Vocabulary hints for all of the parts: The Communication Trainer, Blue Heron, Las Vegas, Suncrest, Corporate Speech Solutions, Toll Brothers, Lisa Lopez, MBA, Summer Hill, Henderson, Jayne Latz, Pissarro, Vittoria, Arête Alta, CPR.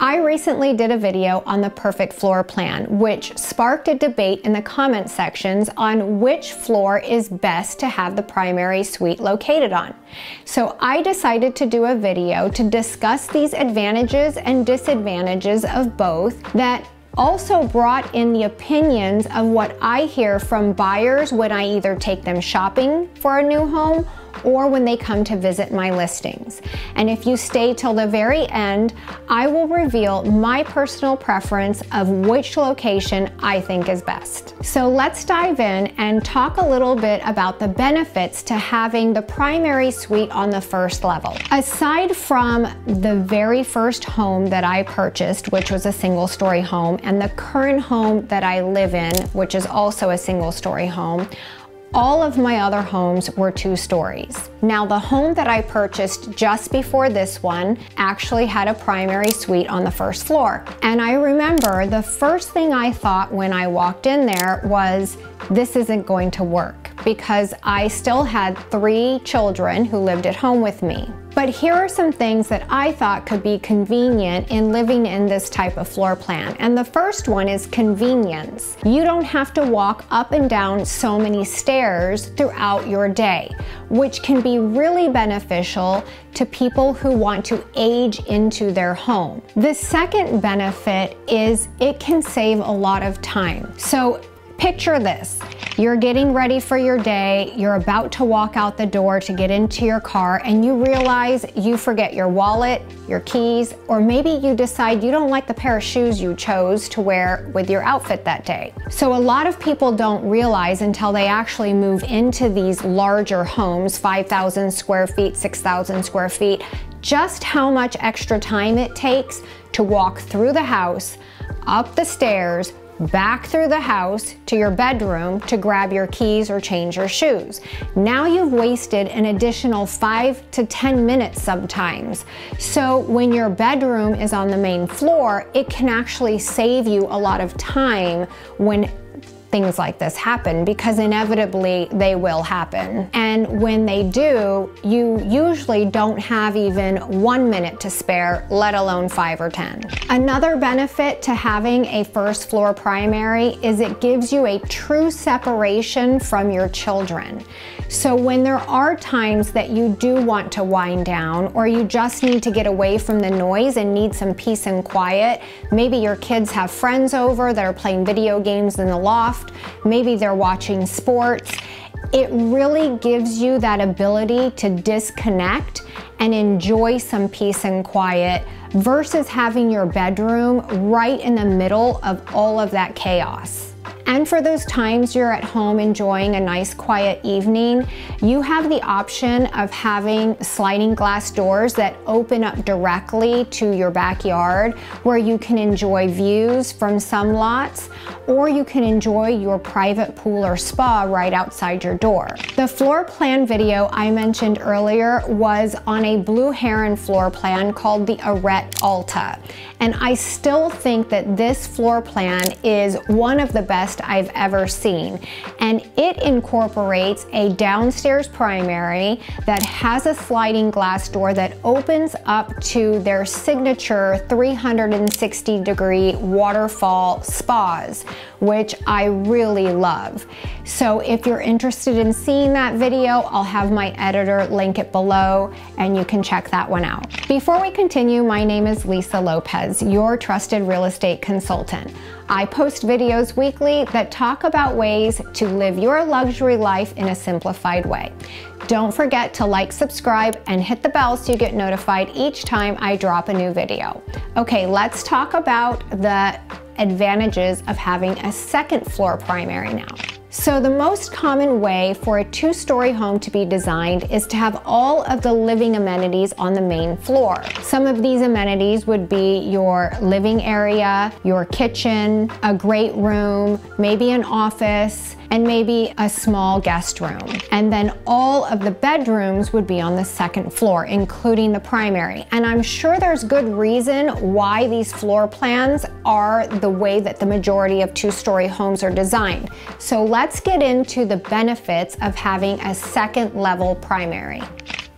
I recently did a video on the perfect floor plan, which sparked a debate in the comment sections on which floor is best to have the primary suite located on. So I decided to do a video to discuss these advantages and disadvantages of both that also brought in the opinions of what I hear from buyers when I either take them shopping for a new home or when they come to visit my listings. And if you stay till the very end, I will reveal my personal preference of which location I think is best. So let's dive in and talk a little bit about the benefits to having the primary suite on the first level. Aside from the very first home that I purchased, which was a single story home, and the current home that I live in, which is also a single story home, all of my other homes were 2 stories. Now, the home that I purchased just before this one actually had a primary suite on the first floor. And I remember the first thing I thought when I walked in there was, this isn't going to work, because I still had 3 children who lived at home with me. But here are some things that I thought could be convenient in living in this type of floor plan. And the first one is convenience. You don't have to walk up and down so many stairs throughout your day, which can be really beneficial to people who want to age into their home. The second benefit is it can save a lot of time. So picture this. You're getting ready for your day, you're about to walk out the door to get into your car, and you realize you forget your wallet, your keys, or maybe you decide you don't like the pair of shoes you chose to wear with your outfit that day. So a lot of people don't realize until they actually move into these larger homes, 5,000 square feet, 6,000 square feet, just how much extra time it takes to walk through the house, up the stairs, back through the house to your bedroom to grab your keys or change your shoes. Now you've wasted an additional 5 to 10 minutes sometimes. So when your bedroom is on the main floor, it can actually save you a lot of time when things like this happen, because inevitably they will happen. And when they do, you usually don't have even 1 minute to spare, let alone 5 or 10. Another benefit to having a first floor primary is it gives you a true separation from your children. So when there are times that you do want to wind down, or you just need to get away from the noise and need some peace and quiet, maybe your kids have friends over that are playing video games in the loft, maybe they're watching sports, it really gives you that ability to disconnect and enjoy some peace and quiet versus having your bedroom right in the middle of all of that chaos. And for those times you're at home enjoying a nice quiet evening, you have the option of having sliding glass doors that open up directly to your backyard, where you can enjoy views from some lots, or you can enjoy your private pool or spa right outside your door. The floor plan video I mentioned earlier was on a Blue Heron floor plan called the Arête Alta. And I still think that this floor plan is one of the best I've ever seen, and it incorporates a downstairs primary that has a sliding glass door that opens up to their signature 360-degree waterfall spas, which I really love. So if you're interested in seeing that video, I'll have my editor link it below and you can check that one out. Before we continue, my name is Lisa Lopez, your trusted real estate consultant. I post videos weekly that talk about ways to live your luxury life in a simplified way. Don't forget to like, subscribe, and hit the bell so you get notified each time I drop a new video. Okay, let's talk about the advantages of having a second floor primary now. So the most common way for a 2-story home to be designed is to have all of the living amenities on the main floor. Some of these amenities would be your living area, your kitchen, a great room, maybe an office, and maybe a small guest room. And then all of the bedrooms would be on the second floor, including the primary. And I'm sure there's good reason why these floor plans are the way that the majority of 2-story homes are designed. So let's get into the benefits of having a second level primary.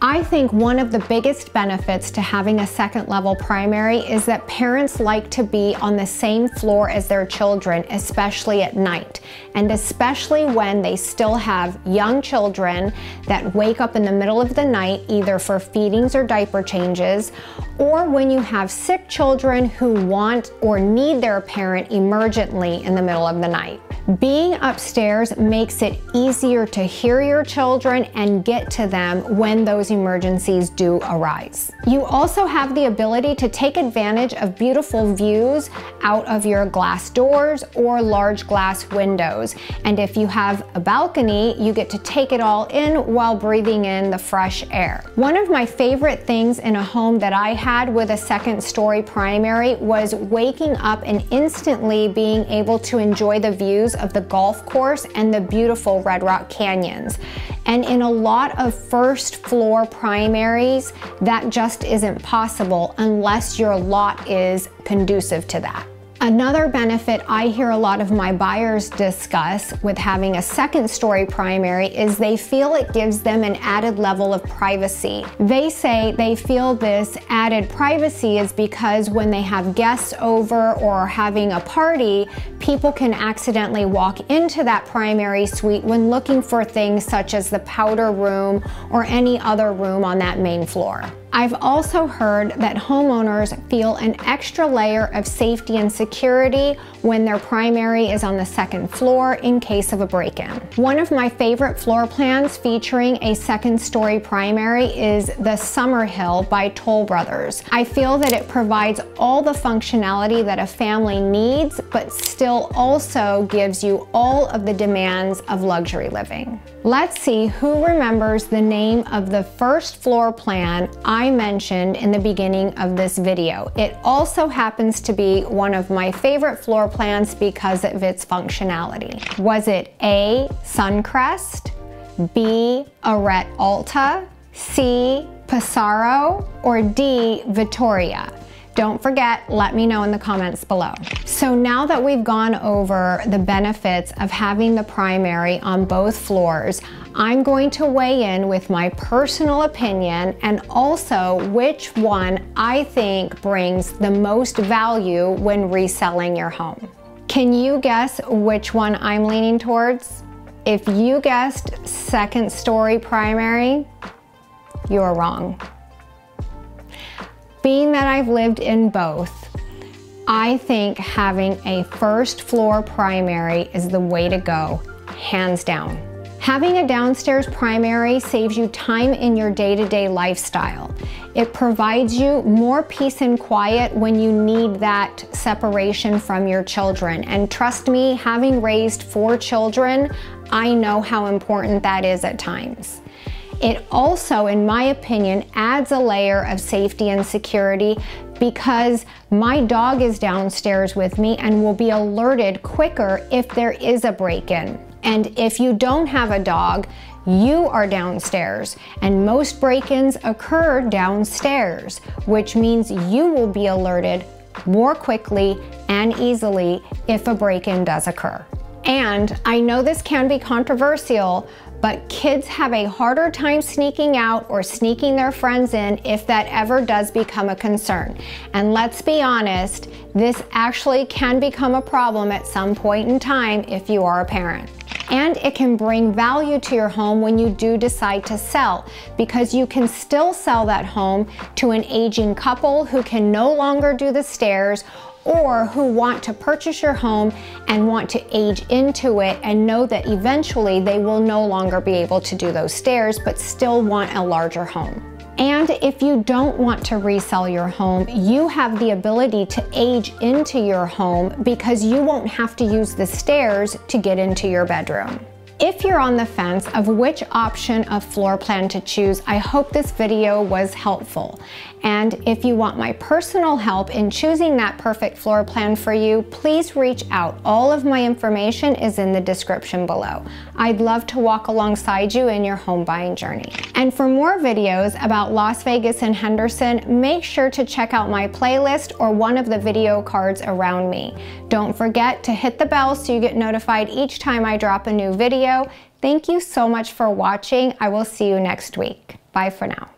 I think one of the biggest benefits to having a second level primary is that parents like to be on the same floor as their children, especially at night, and especially when they still have young children that wake up in the middle of the night either for feedings or diaper changes, or when you have sick children who want or need their parent emergently in the middle of the night. Being upstairs makes it easier to hear your children and get to them when those emergencies do arise. You also have the ability to take advantage of beautiful views out of your glass doors or large glass windows. And if you have a balcony, you get to take it all in while breathing in the fresh air. One of my favorite things in a home that I had with a second story primary was waking up and instantly being able to enjoy the views of the golf course and the beautiful Red Rock Canyons. And in a lot of first floor primaries, that just isn't possible unless your lot is conducive to that. Another benefit I hear a lot of my buyers discuss with having a second story primary is they feel it gives them an added level of privacy. They say they feel this added privacy is because when they have guests over or having a party, people can accidentally walk into that primary suite when looking for things such as the powder room or any other room on that main floor. I've also heard that homeowners feel an extra layer of safety and security when their primary is on the second floor in case of a break-in. One of my favorite floor plans featuring a second story primary is the Summer Hill by Toll Brothers. I feel that it provides all the functionality that a family needs, but still also gives you all of the demands of luxury living. Let's see who remembers the name of the first floor plan I mentioned in the beginning of this video. It also happens to be one of my favorite floor plans because of its functionality. Was it A, Suncrest, B, Arête Alta, C, Pissarro, or D, Vittoria? Don't forget, let me know in the comments below. So now that we've gone over the benefits of having the primary on both floors, I'm going to weigh in with my personal opinion and also which one I think brings the most value when reselling your home. Can you guess which one I'm leaning towards? If you guessed second story primary, you're wrong. Being that I've lived in both, I think having a first floor primary is the way to go, hands down. Having a downstairs primary saves you time in your day-to-day lifestyle. It provides you more peace and quiet when you need that separation from your children. And trust me, having raised 4 children, I know how important that is at times. It also, in my opinion, adds a layer of safety and security because my dog is downstairs with me and will be alerted quicker if there is a break-in. And if you don't have a dog, you are downstairs, and most break-ins occur downstairs, which means you will be alerted more quickly and easily if a break-in does occur. And I know this can be controversial, but kids have a harder time sneaking out or sneaking their friends in if that ever does become a concern. And let's be honest, this actually can become a problem at some point in time if you are a parent. And it can bring value to your home when you do decide to sell, because you can still sell that home to an aging couple who can no longer do the stairs or who want to purchase your home and want to age into it and know that eventually they will no longer be able to do those stairs but still want a larger home. And if you don't want to resell your home, you have the ability to age into your home because you won't have to use the stairs to get into your bedroom. If you're on the fence of which option of floor plan to choose, I hope this video was helpful. And if you want my personal help in choosing that perfect floor plan for you, please reach out. All of my information is in the description below. I'd love to walk alongside you in your home buying journey. And for more videos about Las Vegas and Henderson, make sure to check out my playlist or one of the video cards around me. Don't forget to hit the bell so you get notified each time I drop a new video. Thank you so much for watching. I will see you next week. Bye for now.